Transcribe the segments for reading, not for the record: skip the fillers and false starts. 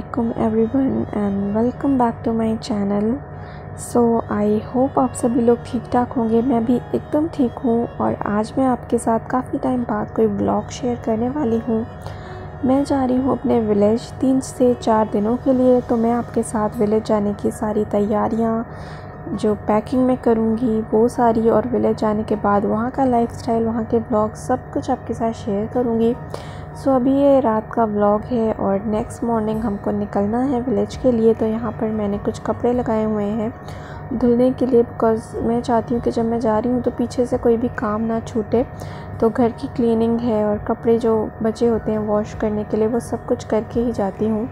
Assalamualaikum everyone and welcome back to my channel। So I hope आप सभी लोग ठीक ठाक होंगे। मैं भी एकदम ठीक हूँ और आज मैं आपके साथ काफ़ी टाइम बाद कोई ब्लॉग शेयर करने वाली हूँ। मैं जा रही हूँ अपने विलेज 3 से 4 दिनों के लिए, तो मैं आपके साथ विलेज जाने की सारी तैयारियाँ जो पैकिंग में करूँगी वो सारी, और विलेज जाने के बाद वहाँ का लाइफस्टाइल, वहाँ के ब्लॉग, सब कुछ आपके साथ शेयर करूँगी। सो अभी ये रात का व्लॉग है और नेक्स्ट मॉर्निंग हमको निकलना है विलेज के लिए। तो यहाँ पर मैंने कुछ कपड़े लगाए हुए हैं धुलने के लिए, बिकॉज़ मैं चाहती हूँ कि जब मैं जा रही हूँ तो पीछे से कोई भी काम ना छूटे। तो घर की क्लीनिंग है और कपड़े जो बचे होते हैं वॉश करने के लिए, वो सब कुछ करके ही जाती हूँ।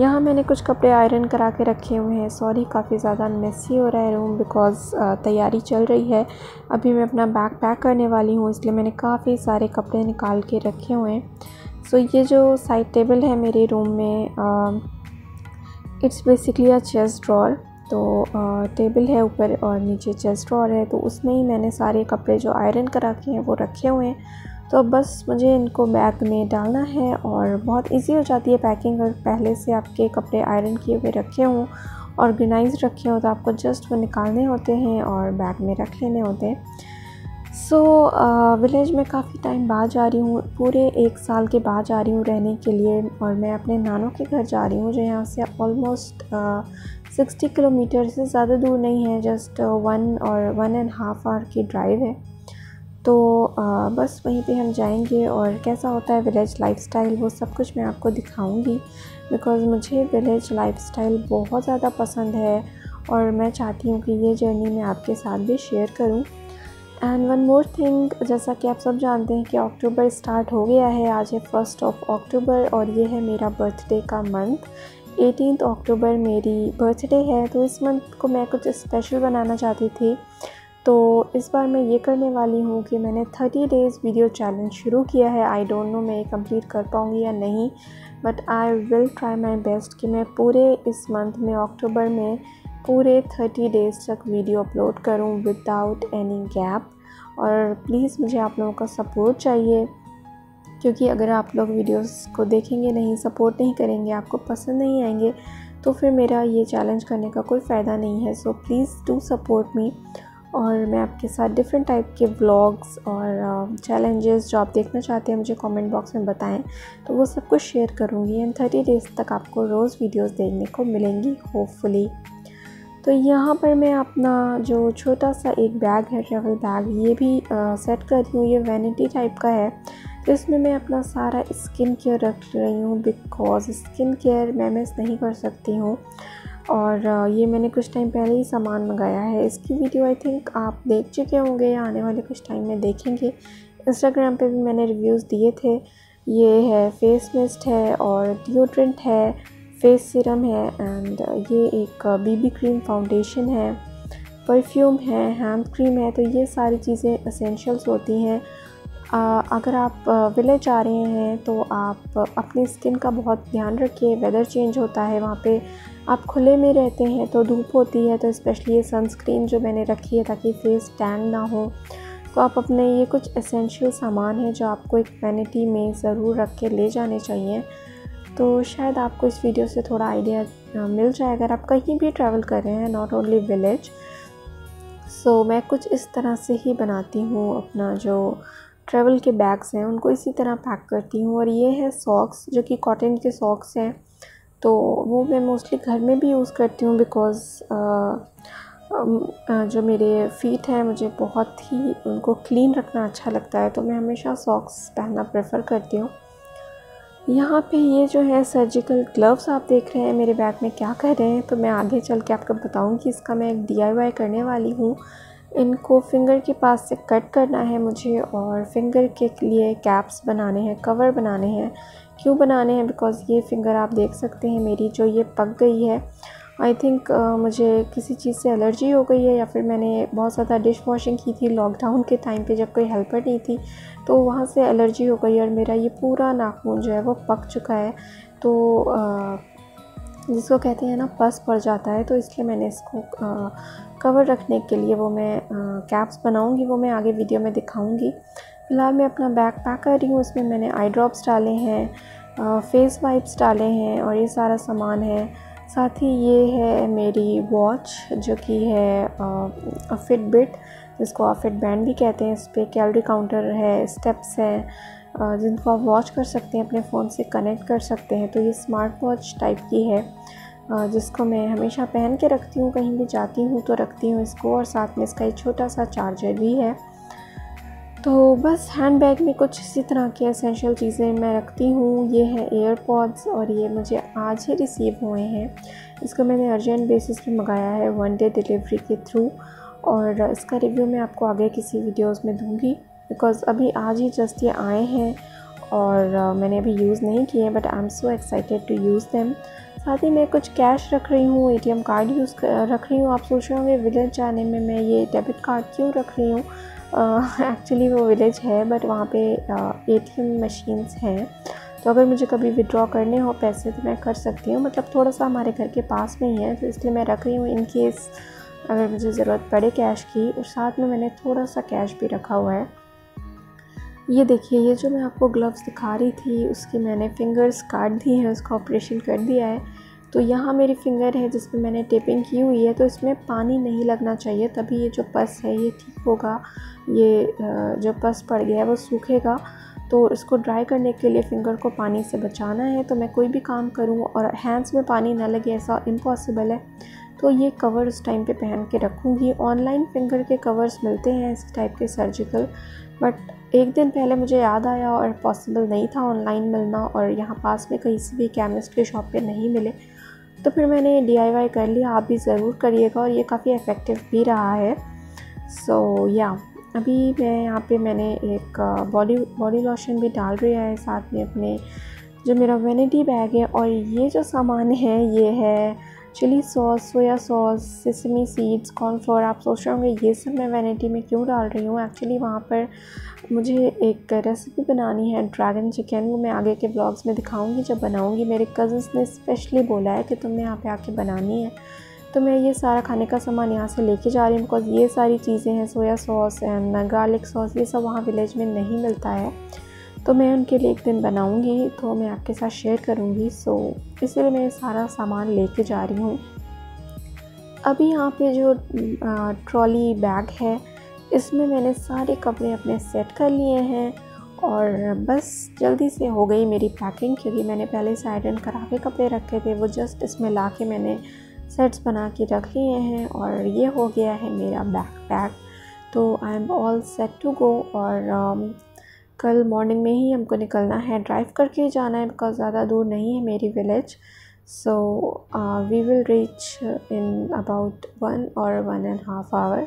यहाँ मैंने कुछ कपड़े आयरन करा के रखे हुए हैं। सॉरी काफ़ी ज़्यादा मेसी हो रहा है रूम, बिकॉज़ तैयारी चल रही है। अभी मैं अपना बैग पैक करने वाली हूँ, इसलिए मैंने काफ़ी सारे कपड़े निकाल के रखे हुए हैं। सो ये जो साइड टेबल है मेरे रूम में, it's basically a chest drawer. तो टेबल है ऊपर और नीचे चेस्ट ड्रॉअर है, तो उसमें ही मैंने सारे कपड़े जो आयरन करा के हैं वो रखे हुए हैं। तो अब बस मुझे इनको बैग में डालना है और बहुत इजी हो जाती है पैकिंग। और पहले से आपके कपड़े आयरन किए हुए रखे हों, ऑर्गेनाइज रखे हों, तो आपको जस्ट वो निकालने होते हैं और बैग में रख लेने होते हैं। सो विलेज में काफ़ी टाइम बाद जा रही हूँ, पूरे 1 साल के बाद जा रही हूँ रहने के लिए। और मैं अपने नानों के घर जा रही हूँ, जो यहाँ से ऑलमोस्ट 60 किलोमीटर से ज़्यादा दूर नहीं है, जस्ट 1 और 1.5 आवर की ड्राइव है। तो बस वहीं पे हम जाएंगे और कैसा होता है विलेज लाइफस्टाइल वो सब कुछ मैं आपको दिखाऊंगी, बिकॉज़ मुझे विलेज लाइफस्टाइल बहुत ज़्यादा पसंद है और मैं चाहती हूँ कि ये जर्नी मैं आपके साथ भी शेयर करूँ। एंड वन मोर थिंग, जैसा कि आप सब जानते हैं कि अक्टूबर स्टार्ट हो गया है। आज है 1 अक्टूबर और ये है मेरा बर्थडे का मंथ। 18 अक्टूबर मेरी बर्थडे है, तो इस मंथ को मैं कुछ स्पेशल बनाना चाहती थी। तो इस बार मैं ये करने वाली हूँ कि मैंने 30 डेज़ वीडियो चैलेंज शुरू किया है। आई डोंट नो मैं ये कंप्लीट कर पाऊँगी या नहीं, but I will try my best कि मैं पूरे इस मंथ में, अक्टूबर में, पूरे 30 डेज़ तक वीडियो अपलोड करूँ विदाउट एनी गैप। और प्लीज़ मुझे आप लोगों का सपोर्ट चाहिए, क्योंकि अगर आप लोग वीडियोस को देखेंगे नहीं, सपोर्ट नहीं करेंगे, आपको पसंद नहीं आएंगे, तो फिर मेरा ये चैलेंज करने का कोई फ़ायदा नहीं है। So please do support me. और मैं आपके साथ डिफरेंट टाइप के व्लॉग्स और चैलेंजेस जो आप देखना चाहते हैं मुझे कमेंट बॉक्स में बताएं, तो वो सब कुछ शेयर करूँगी। एंड 30 डेज़ तक आपको रोज़ वीडियोस देखने को मिलेंगी होपफुली। तो यहाँ पर मैं अपना जो छोटा सा एक बैग है, ट्रैवल बैग, ये भी सेट कर रही हूँ। ये वैनिटी टाइप का है, तो इसमें मैं अपना सारा स्किन केयर रख रही हूँ, बिकॉज़ स्किन केयर मैं मिस नहीं कर सकती हूँ। और ये मैंने कुछ टाइम पहले ही सामान मंगाया है। इसकी वीडियो आई थिंक आप देख चुके होंगे या आने वाले कुछ टाइम में देखेंगे। इंस्टाग्राम पे भी मैंने रिव्यूज़ दिए थे। ये है फेस मिस्ट है और डिओड्रेंट है, फेस सीरम है, एंड ये एक बीबी क्रीम फाउंडेशन है, परफ्यूम है, हैंड क्रीम है। तो ये सारी चीज़ें एसेंशियल्स होती हैं। अगर आप विलेज आ रहे हैं तो आप अपनी स्किन का बहुत ध्यान रखिए। वेदर चेंज होता है, वहाँ पे आप खुले में रहते हैं तो धूप होती है, तो स्पेशली ये सनस्क्रीन जो मैंने रखी है ताकि फेस टैन ना हो। तो आप अपने ये कुछ एसेंशियल सामान है जो आपको एक वैनिटी में ज़रूर रख के ले जाने चाहिए। तो शायद आपको इस वीडियो से थोड़ा आइडिया मिल जाए, अगर आप कहीं भी ट्रैवल कर रहे हैं, नॉट ओनली विलेज। सो मैं कुछ इस तरह से ही बनाती हूँ अपना जो ट्रैवल के बैग्स हैं, उनको इसी तरह पैक करती हूँ। और ये है सॉक्स, जो कि कॉटन के सॉक्स हैं, तो वो मैं मोस्टली घर में भी यूज़ करती हूँ, बिकॉज़ जो मेरे फीट हैं मुझे बहुत ही उनको क्लीन रखना अच्छा लगता है, तो मैं हमेशा सॉक्स पहनना प्रेफर करती हूँ। यहाँ पे ये जो है सर्जिकल ग्लव्स, आप देख रहे हैं मेरे बैग में क्या कर रहे हैं, तो मैं आगे चल के आपको बताऊँगी। इसका मैं एक DIY करने वाली हूँ। इनको फिंगर के पास से कट करना है मुझे और फिंगर के लिए कैप्स बनाने हैं, कवर बनाने हैं। क्यों बनाने हैं? बिकॉज़ ये फिंगर आप देख सकते हैं मेरी जो ये पक गई है। आई थिंक मुझे किसी चीज़ से एलर्जी हो गई है, या फिर मैंने बहुत ज़्यादा डिश वॉशिंग की थी लॉकडाउन के टाइम पे, जब कोई हेल्पर नहीं थी, तो वहाँ से एलर्जी हो गई और मेरा ये पूरा नाखून जो है वो पक चुका है। तो जिसको कहते हैं ना, पस पड़ जाता है, तो इसलिए मैंने इसको कवर रखने के लिए वो मैं कैप्स बनाऊंगी, वो मैं आगे वीडियो में दिखाऊंगी। फिलहाल मैं अपना बैग पैक कर रही हूँ, उसमें मैंने आई ड्रॉप्स डाले हैं, फेस वाइप्स डाले हैं और ये सारा सामान है। साथ ही ये है मेरी वॉच जो कि है फिटबिट, जिसको आप फिट बैंड भी कहते हैं। इस पर कैलोरी काउंटर है, स्टेप्स हैं जिनको आप वॉच कर सकते हैं, अपने फ़ोन से कनेक्ट कर सकते हैं। तो ये स्मार्ट वॉच टाइप की है जिसको मैं हमेशा पहन के रखती हूँ, कहीं भी जाती हूँ तो रखती हूँ इसको। और साथ में इसका एक छोटा सा चार्जर भी है। तो बस हैंड बैग में कुछ इसी तरह के एसेंशियल चीज़ें मैं रखती हूँ। ये है एयरपॉड्स और ये मुझे आज ही रिसीव हुए हैं। इसको मैंने अर्जेंट बेसिस पे मंगाया है, वन डे डिलीवरी के थ्रू। और इसका रिव्यू मैं आपको आगे किसी वीडियोस में दूंगी, बिकॉज़ अभी आज ही जस्ट ये आए हैं और मैंने अभी यूज़ नहीं किए, but I am so excited to use them. साथ ही मैं कुछ कैश रख रही हूँ, ATM कार्ड यूज़ रख रही हूँ। आप सोच रहे होंगे विलेज जाने में मैं ये डेबिट कार्ड क्यों रख रही हूँ। एक्चुअली वो विलेज है, बट वहाँ पे ATM मशीन्स हैं, तो अगर मुझे कभी विड्रॉ करने हो पैसे तो मैं कर सकती हूँ। मतलब थोड़ा सा हमारे घर के पास में ही है, तो इसलिए मैं रख रही हूँ इन केस अगर मुझे ज़रूरत पड़े कैश की। और साथ में मैंने थोड़ा सा कैश भी रखा हुआ है। ये देखिए, ये जो मैं आपको ग्लव्स दिखा रही थी उसकी मैंने फिंगर्स काट दी हैं, उसका ऑपरेशन कर दिया है। तो यहाँ मेरी फिंगर है जिस पे मैंने टेपिंग की हुई है, तो इसमें पानी नहीं लगना चाहिए, तभी ये जो पस है ये ठीक होगा। ये जो पस पड़ गया है वो सूखेगा। तो इसको ड्राई करने के लिए फ़िंगर को पानी से बचाना है। तो मैं कोई भी काम करूँ और हैंड्स में पानी ना लगे ऐसा इम्पॉसिबल है। तो ये कवर उस टाइम पे पहन के रखूँगी। ऑनलाइन फिंगर के कवर्स मिलते हैं इस टाइप के सर्जिकल, बट एक दिन पहले मुझे याद आया और पॉसिबल नहीं था ऑनलाइन मिलना, और यहाँ पास में कहीं से भी केमिस्ट के शॉप पे नहीं मिले। तो फिर मैंने DIY कर लिया। आप भी ज़रूर करिएगा, और ये काफ़ी इफ़ेक्टिव भी रहा है। सो या अभी मैं यहाँ पे मैंने एक बॉडी लोशन भी डाल रही है, साथ में अपने जो मेरा वैनिटी बैग है। और ये जो सामान है ये है chilli sauce, soya sauce, sesame seeds, cornflour. आप सोच रहे होंगे ये सब मैं वैनिटी में क्यों डाल रही हूँ। एक्चुअली वहाँ पर मुझे एक रेसिपी बनानी है ड्रैगन चिकन, वो मैं आगे के ब्लॉग्स में दिखाऊंगी जब बनाऊंगी। मेरे कज़न्स ने स्पेशली बोला है कि तुम्हें यहाँ पे आके बनानी है। तो मैं ये सारा खाने का सामान यहाँ से लेके जा रही हूँ, बिकॉज़ ये सारी चीज़ें हैं, soya sauce and garlic sauce, ये सब वहाँ विलेज में नहीं मिलता है। तो मैं उनके लिए एक दिन बनाऊंगी, तो मैं आपके साथ शेयर करूंगी। सो इसलिए मैं सारा सामान लेके जा रही हूँ। अभी यहाँ पे जो ट्रॉली बैग है इसमें मैंने सारे कपड़े अपने सेट कर लिए हैं, और बस जल्दी से हो गई मेरी पैकिंग, क्योंकि मैंने पहले से आयरन करा के कपड़े रखे थे, वो जस्ट इसमें ला के मैंने सेट्स बना के रख लिए हैं। और ये हो गया है मेरा बैकपैक, तो I am all set to go. और कल मॉर्निंग में ही हमको निकलना है, ड्राइव करके जाना है, बिकॉज ज़्यादा दूर नहीं है मेरी village. So we will reach in about 1 और 1.5 आवर।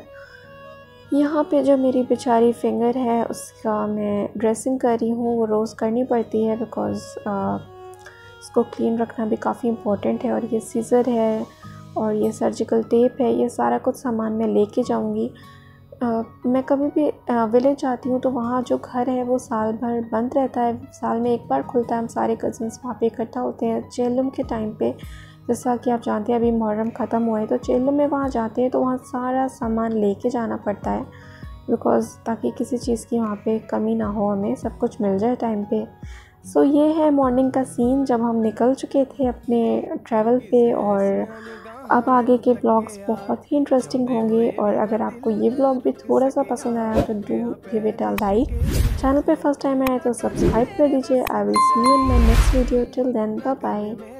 यहाँ पे जो मेरी बेचारी फिंगर है उसका मैं ड्रेसिंग कर रही हूँ, वो रोज़ करनी पड़ती है, बिकॉज़ इसको क्लीन रखना भी काफ़ी इम्पोर्टेंट है। और ये सीज़र है और ये सर्जिकल टेप है, ये सारा कुछ सामान मैं लेके जाऊँगी। मैं कभी भी विलेज जाती हूँ तो वहाँ जो घर है वो साल भर बंद रहता है, साल में एक बार खुलता है। हम सारे कज़न्स वहाँ पे इकट्ठा होते हैं चेलम के टाइम पे, जैसा कि आप जानते हैं अभी मुहर्रम ख़त्म हुआ है, तो चेलम में वहाँ जाते हैं, तो वहाँ सारा सामान लेके जाना पड़ता है, बिकॉज़ ताकि किसी चीज़ की वहाँ पे कमी ना हो, हमें सब कुछ मिल जाए टाइम पर। सो ये है मॉर्निंग का सीन जब हम निकल चुके थे अपने ट्रैवल पे। और अब आगे के ब्लॉग्स बहुत ही इंटरेस्टिंग होंगे, और अगर आपको ये ब्लॉग भी थोड़ा सा पसंद आया तो do give it a like. Channel पे फर्स्ट टाइम आया तो सब्सक्राइब कर दीजिए। I will see you in my next video. Till then bye bye.